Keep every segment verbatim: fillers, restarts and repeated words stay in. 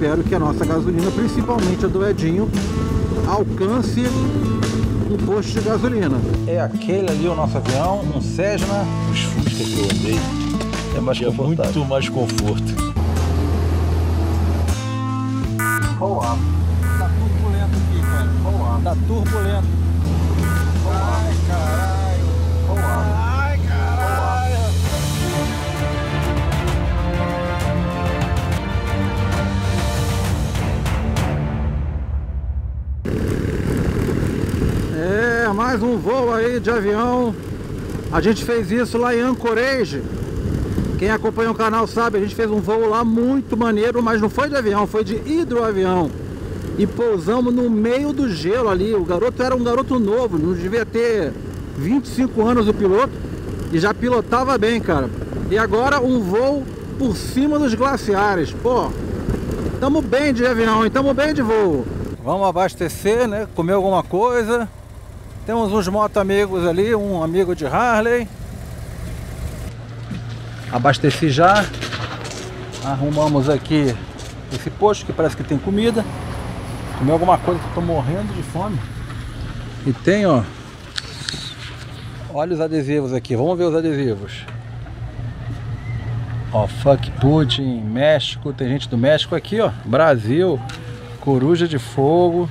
espero que a nossa gasolina, principalmente a do Edinho, alcance o posto de gasolina. É aquele ali o nosso avião, um Cessna. Os Fusca que eu andei é, mais é muito mais conforto. Boa. Tá turbulento aqui, cara. Boa. Tá turbulento. Boa. Ai, caralho. Boa. Mais um voo aí de avião. A gente fez isso lá em Anchorage. Quem acompanha o canal sabe, a gente fez um voo lá muito maneiro, mas não foi de avião, foi de hidroavião. E pousamos no meio do gelo ali. O garoto era um garoto novo, não devia ter vinte e cinco anos o piloto, e já pilotava bem, cara. E agora um voo por cima dos glaciares. Pô, tamo bem de avião, hein? Tamo bem de voo. Vamos abastecer, né? Comer alguma coisa. Temos uns moto amigos ali, um amigo de Harley. Abasteci já. Arrumamos aqui esse posto que parece que tem comida. Comi alguma coisa que eu tô morrendo de fome. E tem, ó, olha os adesivos aqui, vamos ver os adesivos. Ó, fuck Putin, México, tem gente do México aqui, ó. Brasil, Coruja de Fogo.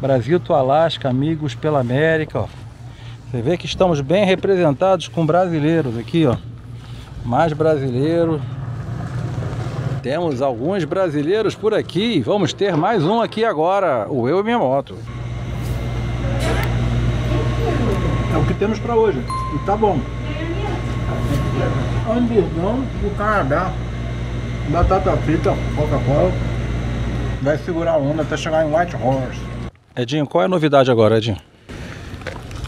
Brasil, to Alasca, Amigos pela América, ó. Você vê que estamos bem representados com brasileiros aqui, ó. Mais brasileiro. Temos alguns brasileiros por aqui. Vamos ter mais um aqui agora, o Eu e Minha Moto. É o que temos para hoje. E tá bom. Hamburgão do Canadá. Batata frita, Coca-Cola. Vai segurar a onda até chegar em White Horse. Edinho, qual é a novidade agora, Edinho?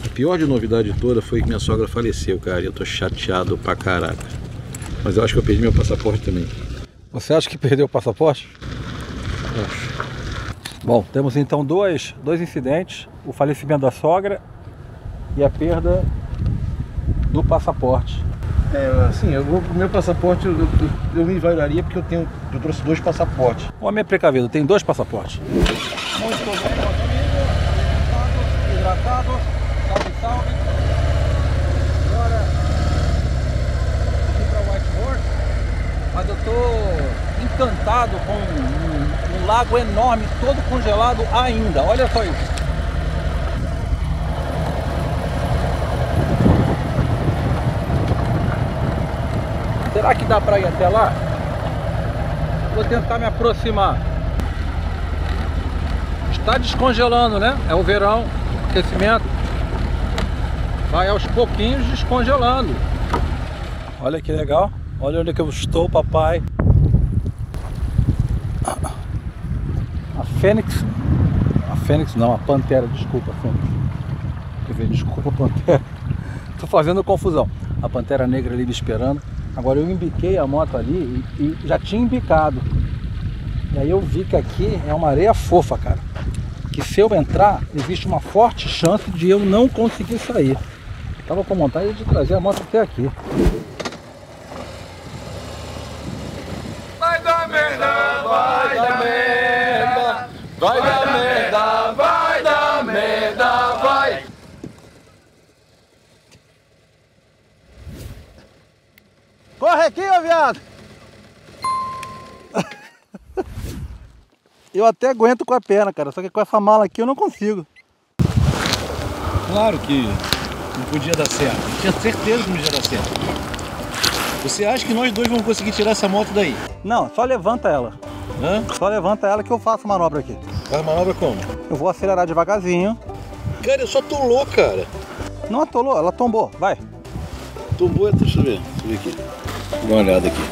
A pior de novidade toda foi que minha sogra faleceu, cara. E eu tô chateado pra caraca. Mas eu acho que eu perdi meu passaporte também. Você acha que perdeu o passaporte? Acho. Bom, temos então dois, dois incidentes. O falecimento da sogra e a perda do passaporte. É, assim, eu, o meu passaporte eu, eu, eu me vaiaria porque eu, tenho, eu trouxe dois passaportes. O homem é precavido, tem dois passaportes. Muito bom. Salve, salve. Agora aqui para White Horse, mas eu tô encantado com um, um, um lago enorme, todo congelado ainda. Olha só isso. Será que dá para ir até lá? Vou tentar me aproximar. Está descongelando, né? É o verão. Aquecimento vai aos pouquinhos descongelando. Olha que legal, olha onde que eu estou, papai. A Fênix, a Fênix não, a Pantera, desculpa, a Fênix. Quer ver, desculpa, Pantera. Tô fazendo confusão. A Pantera Negra ali me esperando. Agora eu embiquei a moto ali e, e já tinha embicado. E aí eu vi que aqui é uma areia fofa, cara. Que se eu entrar, existe uma forte chance de eu não conseguir sair. Estava com vontade de trazer a moto até aqui. Vai dar merda, vai dar merda, vai dar merda, vai dar merda, vai! Corre aqui, ô viado! Eu até aguento com a perna, cara, só que com essa mala aqui eu não consigo. Claro que não podia dar certo. Eu tinha certeza que não ia dar certo. Você acha que nós dois vamos conseguir tirar essa moto daí? Não, só levanta ela. Hã? Só levanta ela que eu faço manobra aqui. Faz manobra como? Eu vou acelerar devagarzinho. Cara, eu só atolou, cara. Não atolou, ela tombou, vai. Tombou, é... deixa eu ver. Deixa eu ver aqui. Dá uma olhada aqui.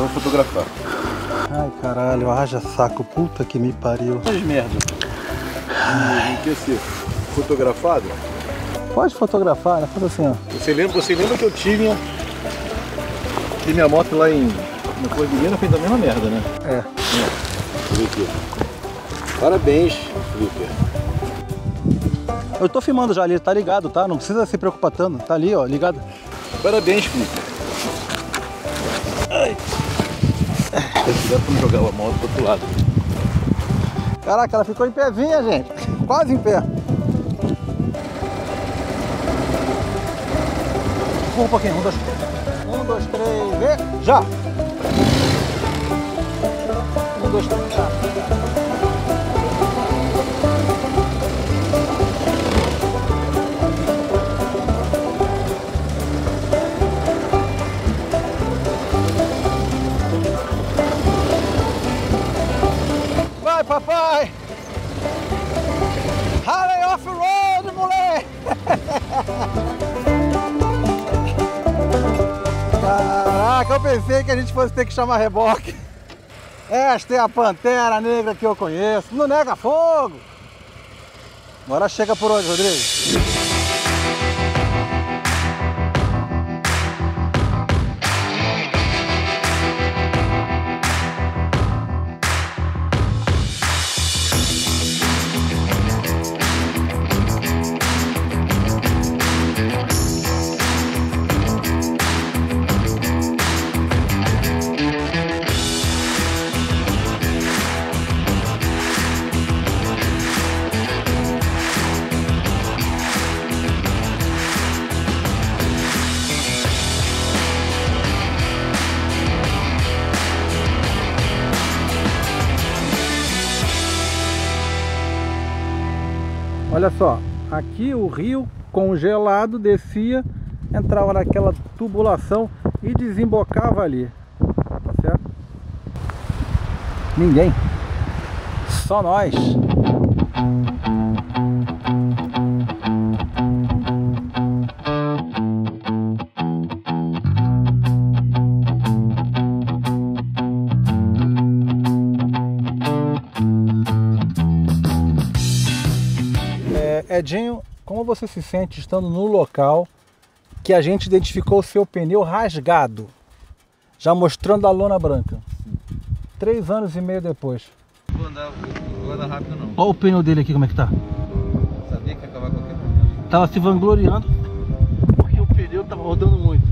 Vou fotografar. Ai, caralho, haja saco, puta que me pariu. Mas merda. Ai. Não esqueci. Fotografado? Pode fotografar, né? Faz assim, ó. Você lembra, você lembra que eu tive que minha moto lá em... na Florentina fez a mesma merda, né? É. é. Deixa eu ver aqui. Parabéns, Flickr. Eu tô filmando já ali, tá ligado, tá? Não precisa se preocupar tanto, tá ali, ó, ligado. Parabéns, Felipe. Ai. Tem que cuidar pra não jogar a moto pro outro lado. Caraca, ela ficou em pezinha, gente. Quase em pé. Um pouquinho, um, dois, três. Um, dois, três, e... já! Um, dois, três, já! Vai, papai! Harley off-road, moleque! Caraca, eu pensei que a gente fosse ter que chamar reboque. Esta é a Pantera Negra que eu conheço. Não nega fogo! Agora chega por hoje, Rodrigo. Olha só, aqui o rio congelado descia, entrava naquela tubulação e desembocava ali, tá certo? Ninguém, só nós. Edinho, como você se sente estando no local que a gente identificou o seu pneu rasgado, já mostrando a lona branca? Sim. Três anos e meio depois. Não vou andar, não vou andar rápido não. Olha o pneu dele aqui como é que tá. Eu sabia que ia acabar qualquer coisa. Tava se vangloriando porque o pneu tava rodando muito.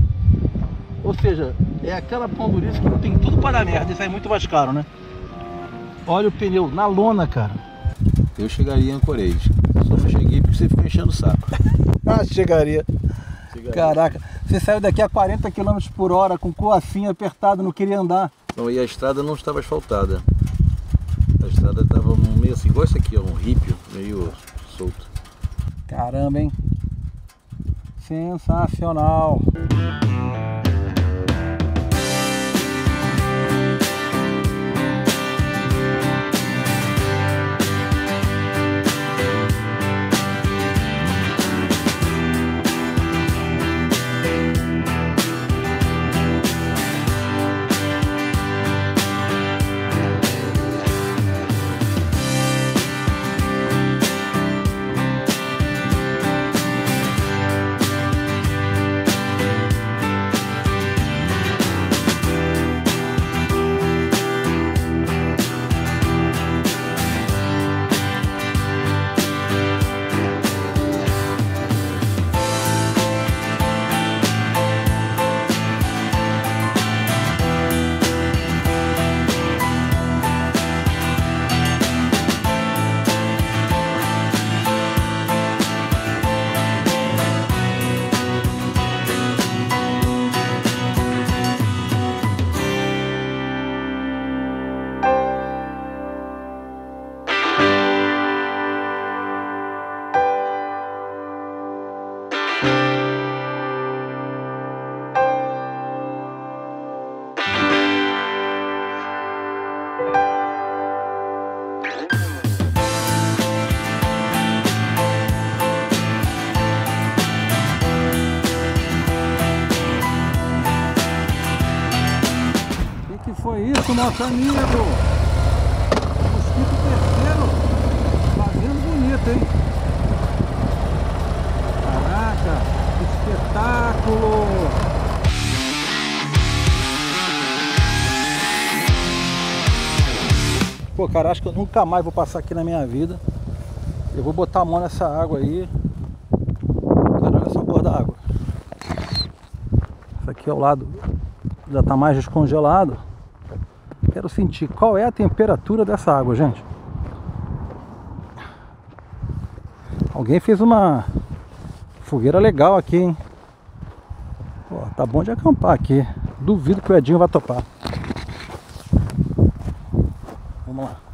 Ou seja, é aquela pondurice que tem tudo para dar merda e sai muito mais caro, né? Olha o pneu na lona, cara. Eu chegaria em Anchorage. Só não cheguei porque você ficou enchendo o saco. Ah, chegaria. chegaria. Caraca, você saiu daqui a quarenta quilômetros por hora com o coacinho apertado, não queria andar. Não, e a estrada não estava asfaltada. A estrada estava meio assim, igual isso aqui, ó, um rípio meio solto. Caramba, hein? Sensacional! Nosso amigo, mosquito terceiro, fazendo bonito, hein? Caraca, que espetáculo! Pô, cara, acho que eu nunca mais vou passar aqui na minha vida. Eu vou botar a mão nessa água aí. Caralho, essa cor da água. Isso aqui ao lado já tá mais descongelado. Quero sentir qual é a temperatura dessa água, gente. Alguém fez uma fogueira legal aqui, hein? Pô, tá bom de acampar aqui. Duvido que o Edinho vai topar. Vamos lá.